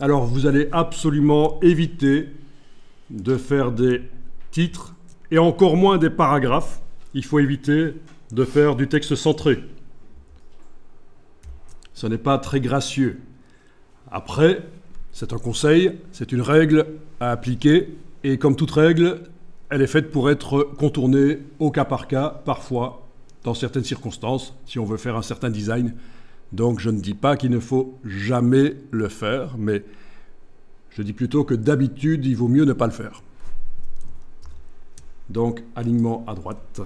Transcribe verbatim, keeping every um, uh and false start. Alors vous allez absolument éviter de faire des titres et encore moins des paragraphes. Il faut éviter de faire du texte centré. Ce n'est pas très gracieux. Après, c'est un conseil, c'est une règle à appliquer. Et comme toute règle, elle est faite pour être contournée au cas par cas, parfois, dans certaines circonstances, si on veut faire un certain design. Donc je ne dis pas qu'il ne faut jamais le faire, mais je dis plutôt que d'habitude, il vaut mieux ne pas le faire. Donc alignement à droite.